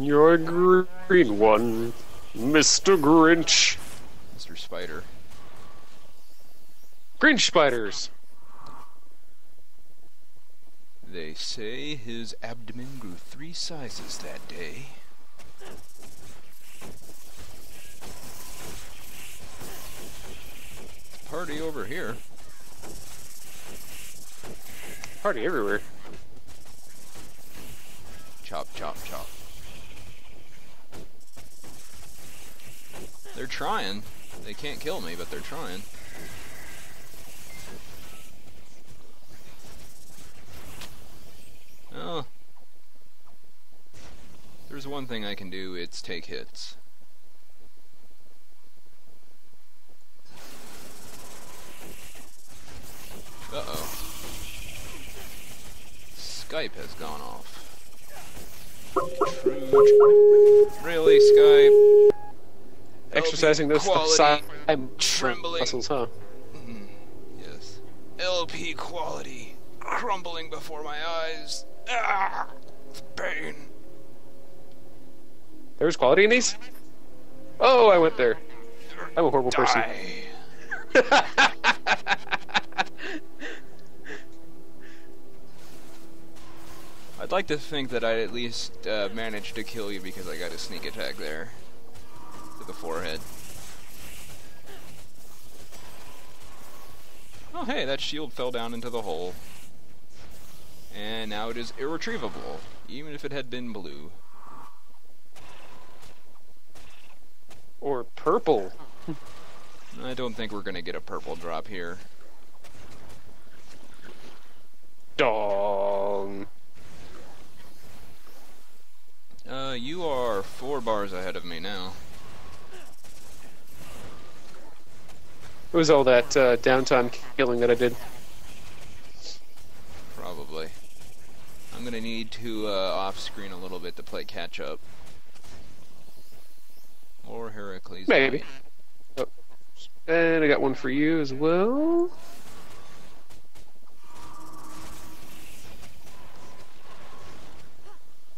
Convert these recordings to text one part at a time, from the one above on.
You're a green one, Mr. Grinch. Mr. Spider. Grinch spiders! They say his abdomen grew 3 sizes that day. Party over here. Party everywhere. Chop, chop, chop. They're trying. They can't kill me, but they're trying. Oh. There's one thing I can do, it's take hits. Uh-oh. Skype has gone off. Really, Skype? Exercising those trembling muscles, huh? Yes. LP quality crumbling before my eyes. Ah, pain. There's quality in these? Oh, I went there. I'm a horrible person. I'd like to think that I at least managed to kill you because I got a sneak attack there. To the forehead. Oh hey, that shield fell down into the hole. And now it is irretrievable, even if it had been blue. Or purple. I don't think we're gonna get a purple drop here. Dong. You are 4 bars ahead of me now. It was all that downtime killing that I did. Probably. I'm going to need to off-screen a little bit to play catch-up. Or Heracles. Maybe. Oh. And I got one for you as well.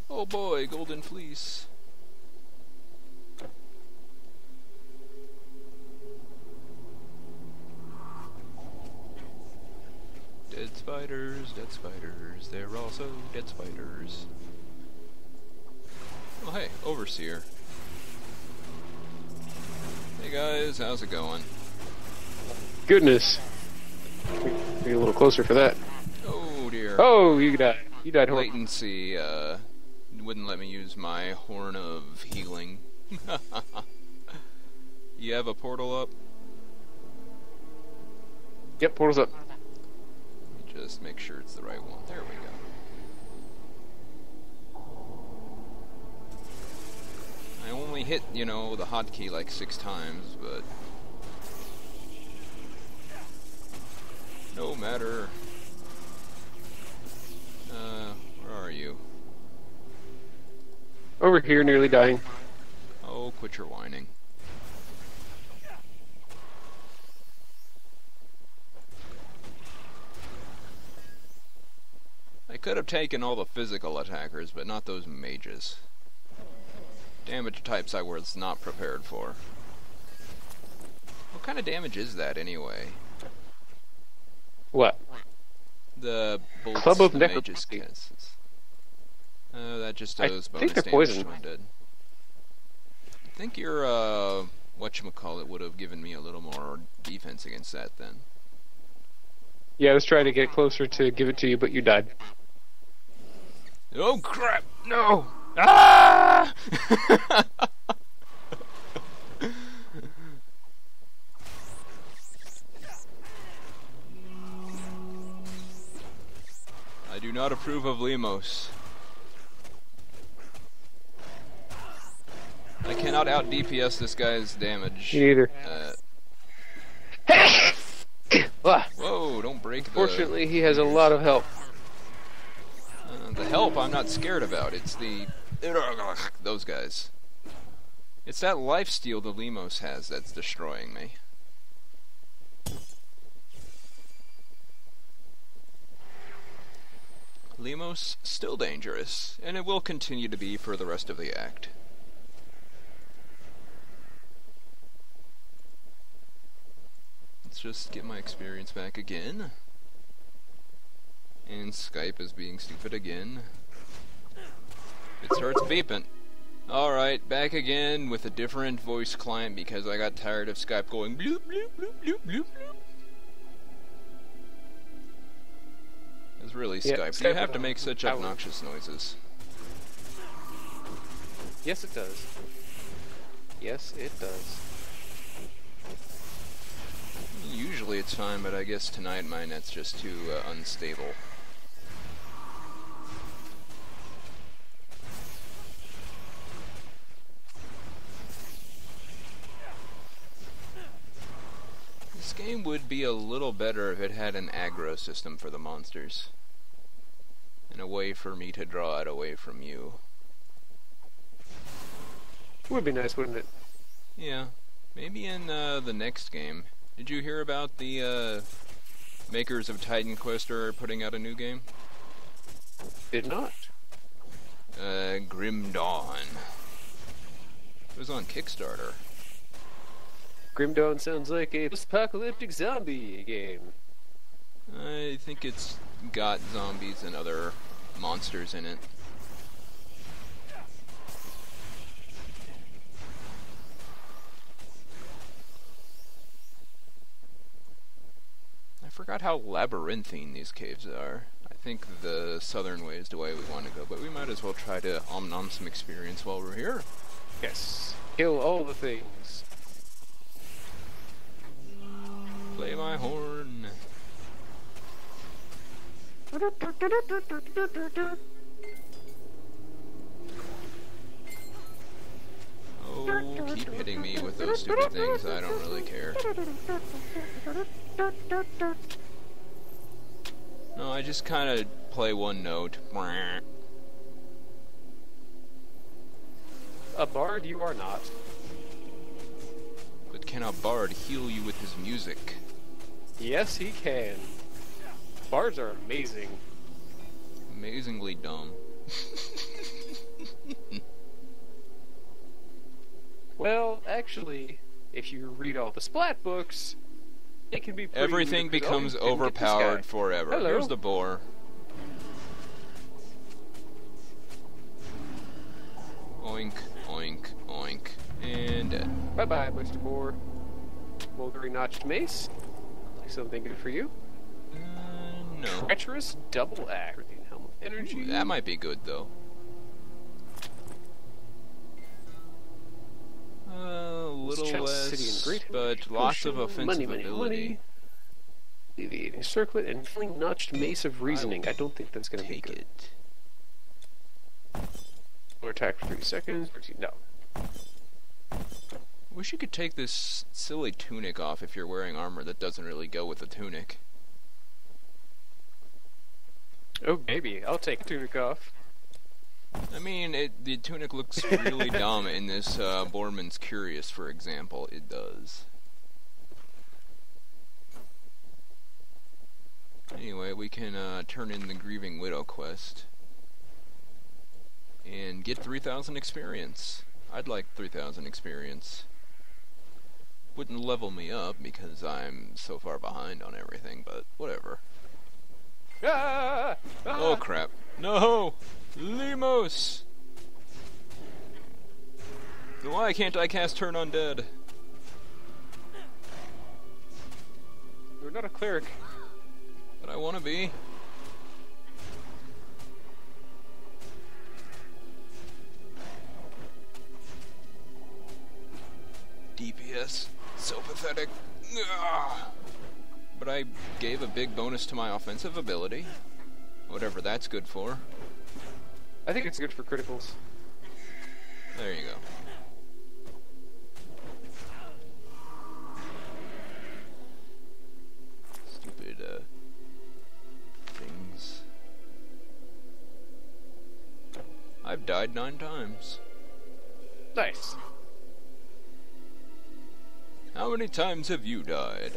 Oh boy, golden fleece. Dead spiders, they're also dead spiders. Oh hey, Overseer. Hey guys, how's it going? Goodness. Be a little closer for that. Oh dear. Oh, you died. You died. Latency, wouldn't let me use my horn of healing. You have a portal up? Yep, portal's up. Just make sure it's the right one. There we go. I only hit, you know, the hotkey like 6 times, but no matter. Where are you? Over here, nearly dying. Oh, quit your whining. I could have taken all the physical attackers, but not those mages. Damage types I was not prepared for. What kind of damage is that, anyway? What? The bolts Club of the mages casts. That just does bonus damage poison. Did. I think your, whatchamacallit would have given me a little more defense against that, then. Yeah, I was trying to get closer to give it to you, but you died. Oh crap! No! Ah! I do not approve of Limos. I cannot out DPS this guy's damage. Me either. Whoa, don't break the... Fortunately, he has a lot of help. The help I'm not scared about. It's the... those guys. It's that lifesteal the Limos has that's destroying me. Limos still dangerous, and it will continue to be for the rest of the act. Let's just get my experience back again. And Skype is being stupid again. It starts beeping. Alright, back again with a different voice client because I got tired of Skype going bloop bloop bloop bloop bloop bloop. It's really Skype. Yeah, do you have to make such obnoxious noises? Yes, it does. Yes, it does. Usually it's fine, but I guess tonight my net's just too unstable. This game would be a little better if it had an aggro system for the monsters. And a way for me to draw it away from you. It would be nice, wouldn't it? Yeah. Maybe in the next game. Did you hear about the makers of Titan Quest are putting out a new game? Did not. Grim Dawn. It was on Kickstarter. Grim Dawn sounds like a post-apocalyptic zombie game. I think it's got zombies and other monsters in it. I forgot how labyrinthine these caves are. I think the southern way is the way we want to go, but we might as well try to om-nom some experience while we're here. Yes. Kill all the things. Play my horn. Oh, keep hitting me with those stupid things, I don't really care. No, I just kind of play one note. A bard you are not. But can a bard heal you with his music? Yes, he can. Bards are amazing. Amazingly dumb. Well, actually, if you read all the splat books, it can be pretty everything weird, becomes overpowered forever. Hello. Here's the boar. Oink, oink, oink, and dead. Bye-bye, Mr. Boar. Mulberry notched mace. Something good for you. No. Treacherous double act. Helm of energy. Ooh, that might be good, though. A little less, but lots of offensive ability. Deviating circlet and fling notched mace of reasoning. I don't think that's going to be good. Or attack for 3 seconds. No. Wish you could take this silly tunic off if you're wearing armor that doesn't really go with the tunic. Oh, maybe. I'll take the tunic off. I mean, the tunic looks really dumb in this Borman's Curious, for example. It does. Anyway, we can turn in the Grieving Widow quest. And get 3,000 experience. I'd like 3,000 experience. Wouldn't level me up because I'm so far behind on everything, but whatever. Ah! Ah! Oh, crap. No! Limos! Why can't I cast Turn Undead? You're not a cleric. But I want to be. DPS. So pathetic. Ugh. But I gave a big bonus to my offensive ability. Whatever that's good for. I think it's good for criticals. There you go. Stupid, things. I've died 9 times. Nice. How many times have you died?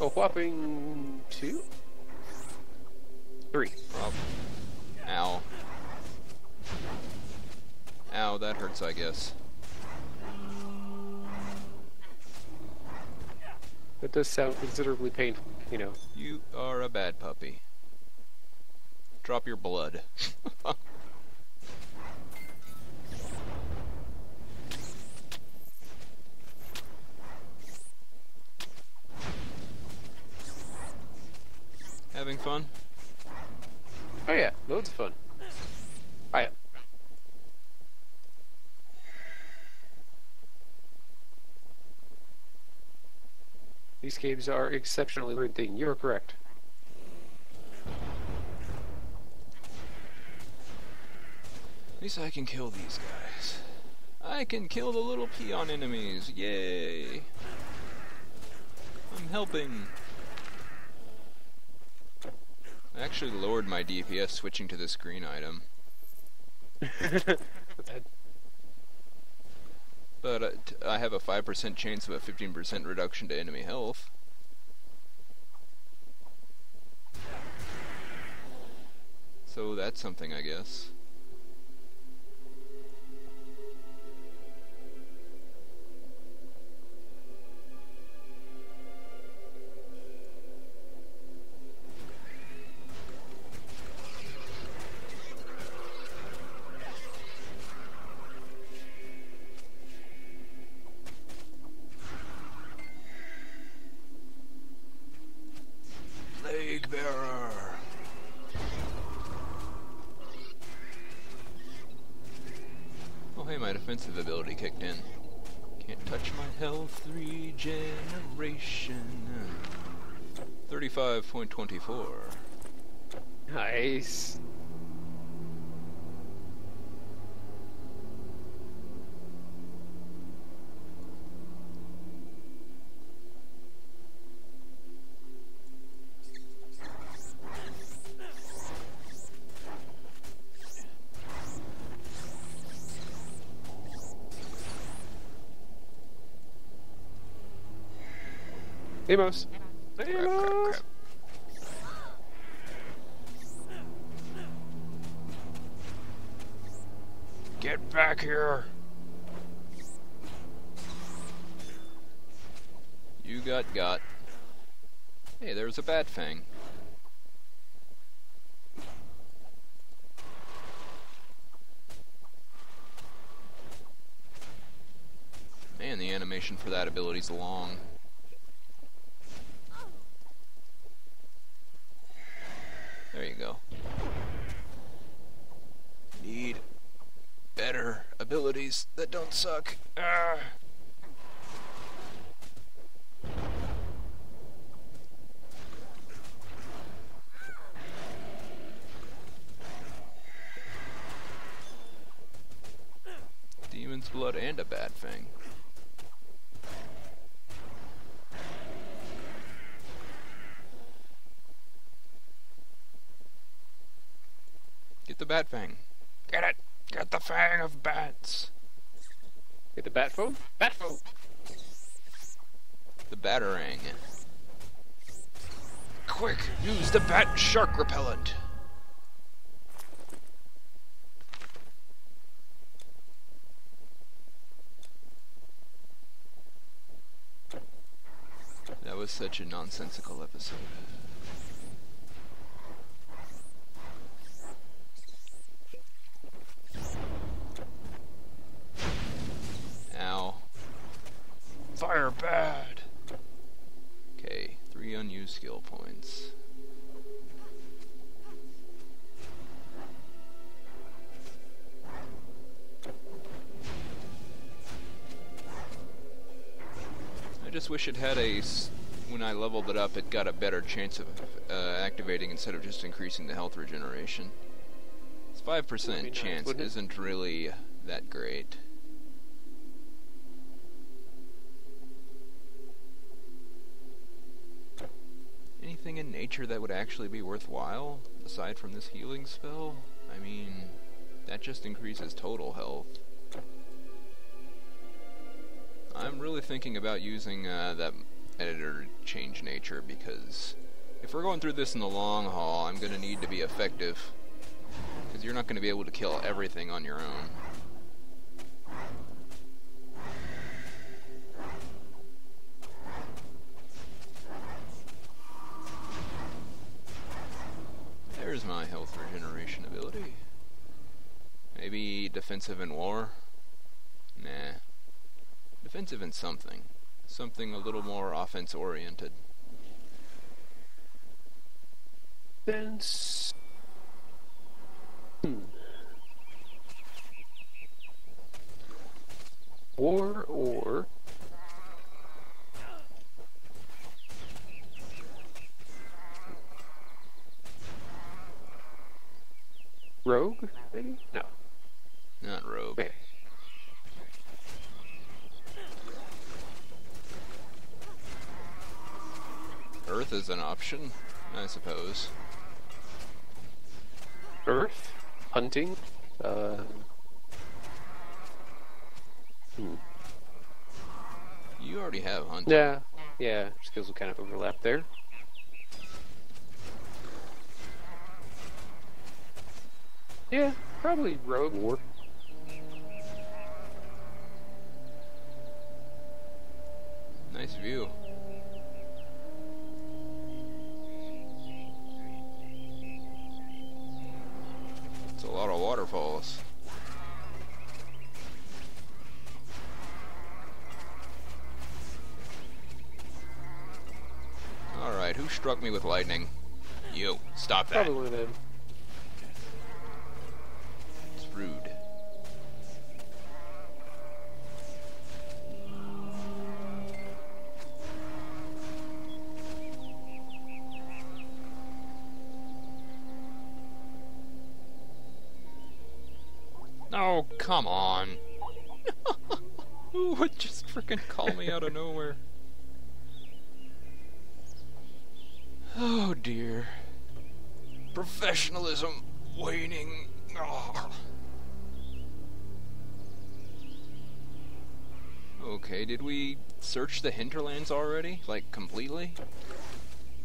A whopping 2? 3. Oh. Ow. Ow, that hurts, I guess. That does sound considerably painful, you know. You are a bad puppy. Drop your blood. Having fun? Oh yeah, loads of fun. Alright. These games are exceptionally rewarding. You're correct. At least I can kill these guys. I can kill the little peon enemies. Yay! I'm helping. I actually lowered my DPS switching to this green item. But I have a 5% chance of a 15% reduction to enemy health. So that's something, I guess. Defensive ability kicked in. Can't touch my health regeneration. 35.24. Nice. Limos! Limos! Get back here! You got. Hey, there's a bat fang. Man, the animation for that ability's long. There you go. Need better abilities that don't suck. Arrgh. Demon's blood and a bad thing. The bat fang. Get it! Get the fang of bats! Get the bat phone? Bat phone! The batarang. Quick! Use the bat shark repellent! That was such a nonsensical episode. Fire bad! Okay, 3 unused skill points. I just wish it had a... when I leveled it up, it got a better chance of activating instead of just increasing the health regeneration. It's 5% chance isn't really that great. Anything in nature that would actually be worthwhile, aside from this healing spell? I mean, that just increases total health. I'm really thinking about using that editor to change nature because If we're going through this in the long haul, I'm going to need to be effective. Because you're not going to be able to kill everything on your own. There's my health regeneration ability. Maybe defensive in war? Nah. Defensive in something. Something a little more offense oriented. Defense. War or. Rogue, maybe? No. Not rogue. Okay. Earth is an option, I suppose. Earth? Hunting? You already have hunting. Yeah, yeah. Skills will kind of overlap there. Yeah, probably rogue war. Nice view. It's a lot of waterfalls. Alright, who struck me with lightning? You, stop that. Probably did. It's rude. Oh, come on. Who would just frickin' call me out of nowhere? Oh, dear. Professionalism waning. Oh. Okay, did we search the hinterlands already? Like, completely?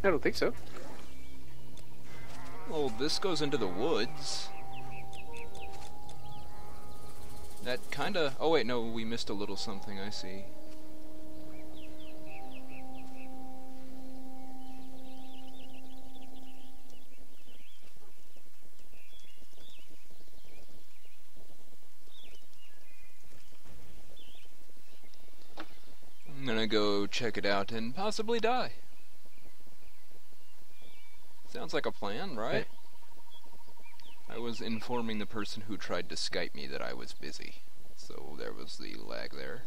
I don't think so. Well, this goes into the woods. That kinda... Oh wait, no, we missed a little something, I see. I'm gonna go check it out and possibly die. Sounds like a plan, right? Hey. I was informing the person who tried to Skype me that I was busy, so there was the lag there.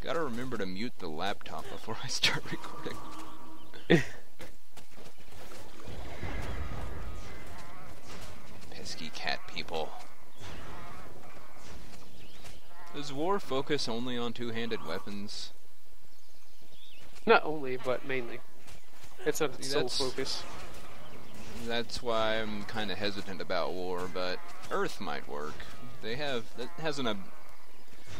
Gotta remember to mute the laptop before I start recording. Pesky cat people. Does war focus only on two-handed weapons? Not only, but mainly. It's not its sole focus. That's why I'm kind of hesitant about war, but Earth might work. They have... That has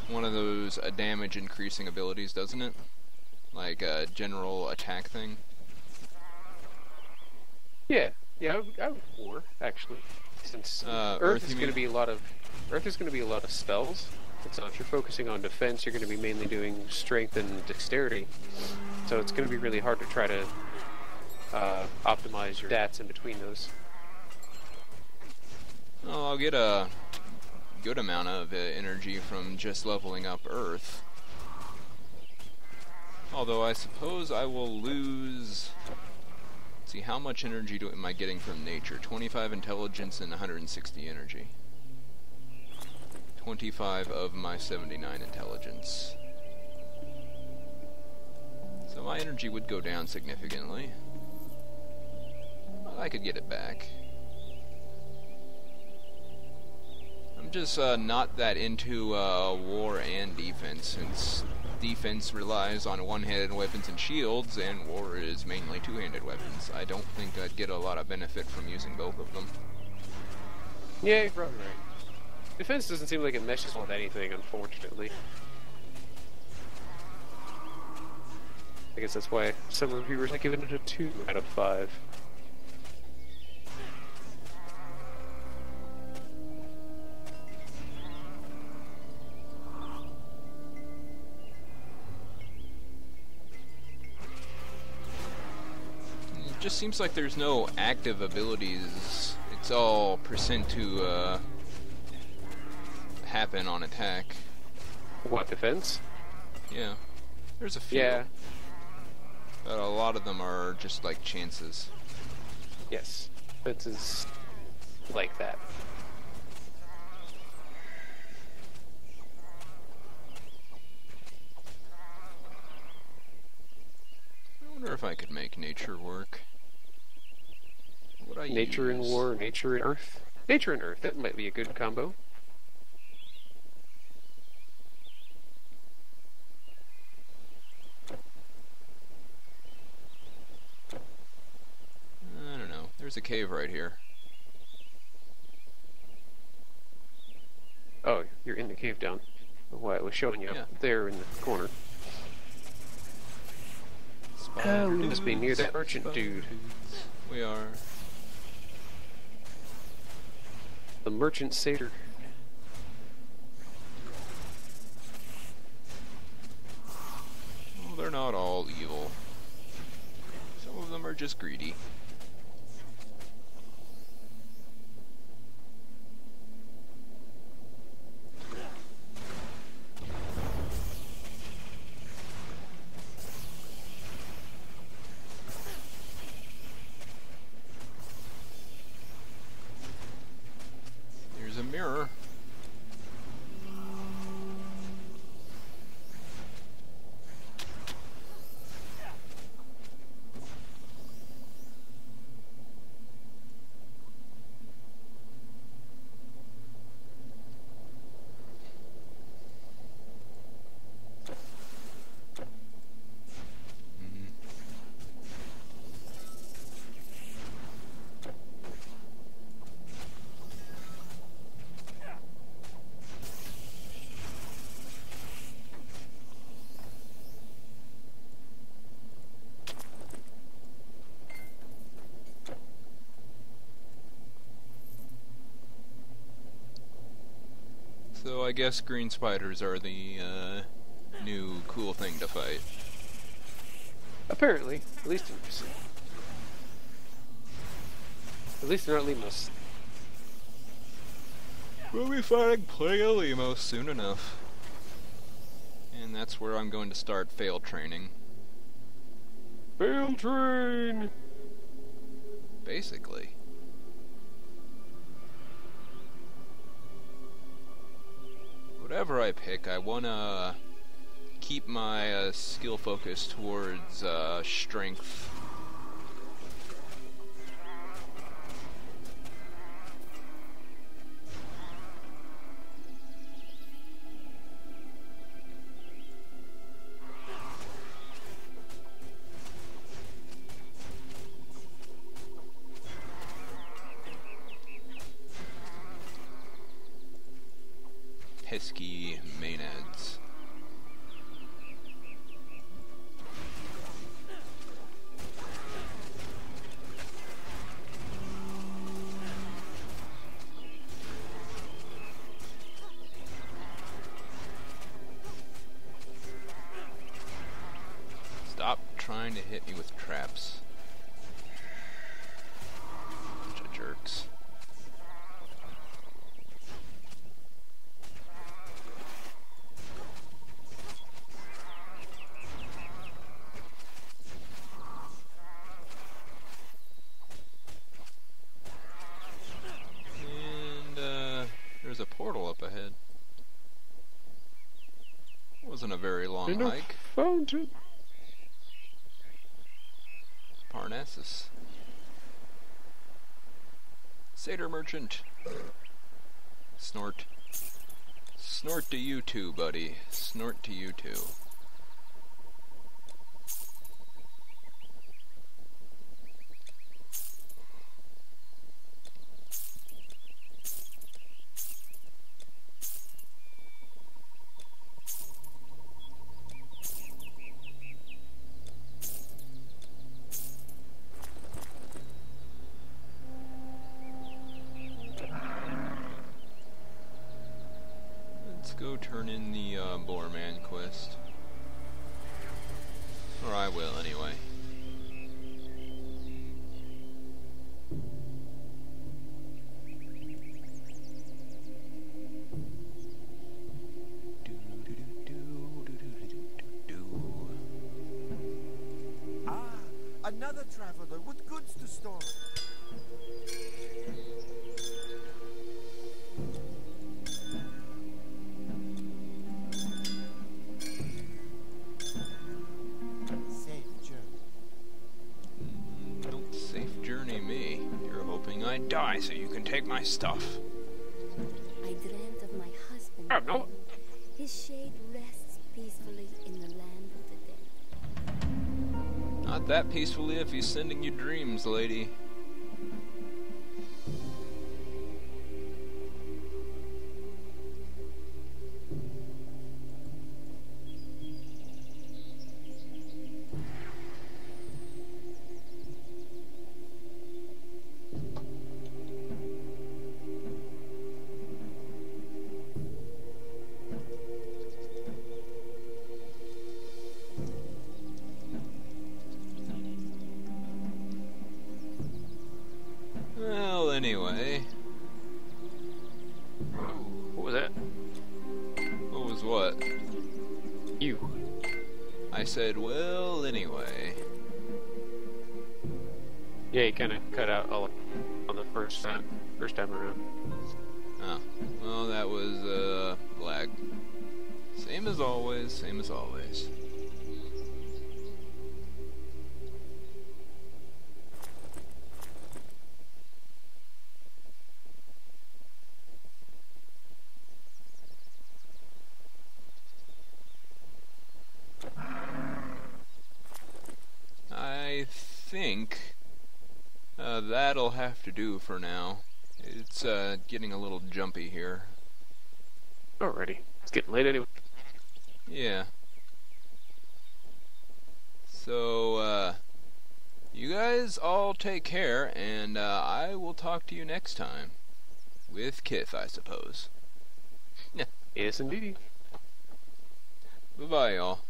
one of those damage-increasing abilities, doesn't it? Like a general attack thing? Yeah. Yeah, I would war, actually. Since Earth is going to be a lot of... Earth is going to be a lot of spells. So if you're focusing on defense, you're going to be mainly doing strength and dexterity. So it's going to be really hard to try to optimize your stats in between those. Oh, I'll get a good amount of energy from just leveling up Earth. Although I suppose I will lose... Let's see, how much energy am I getting from nature? 25 intelligence and 160 energy. 25 of my 79 intelligence. So my energy would go down significantly. But I could get it back. I'm just not that into war and defense, since defense relies on one-handed weapons and shields, and war is mainly two-handed weapons. I don't think I'd get a lot of benefit from using both of them. Yeah, you're probably right. Defense doesn't seem like it meshes with anything, unfortunately. I guess that's why some reviewers are giving it a 2 out of 5. It just seems like there's no active abilities. It's all percent to happen on attack. What, defense? Yeah. There's a few. Yeah. But a lot of them are just like chances. Yes, it is like that. I wonder if I could make nature work. What I nature use? And war, nature and earth. Nature and earth, that might be a good combo. There's a cave right here. Oh, you're in the cave down. Why it was showing you up there in the corner. Oh, we must be near that merchant dude. We are. The merchant satyr. Well, they're not all evil. Some of them are just greedy. So I guess green spiders are the new cool thing to fight. Apparently, at least in Brazil. At least they're not Limos. We'll be fighting Plague of Limos soon enough, and that's where I'm going to start fail training. Fail train. Basically. Whatever I pick, I want to keep my skill focus towards strength. Pesky maenads. Stop trying to hit me with traps. Bunch of jerks. Wasn't a very long hike. Fountain. Parnassus. Satyr merchant. Snort. Snort to you too, buddy. Snort to you too. go turn in the Bormac quest. Or I will, anyway. Another traveler with goods to store. Safe journey. Don't safe journey me. You're hoping I die so you can take my stuff. I dreamt of my husband. Oh, no. His shade rests peacefully in the land of the dead. Not that peacefully if he's sending you dreams, lady. Anyway, what was that? What was what? You. I said, well, anyway. Yeah, you kind of cut out all on the first time around. Oh, well, that was lag. Same as always. Same as always. That'll have to do for now. It's getting a little jumpy here. Alrighty. It's getting late anyway. Yeah. So, you guys all take care, and I will talk to you next time. With Kith, I suppose. Yes, indeedy. Bye-bye, y'all.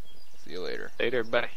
See you later. Later, bye.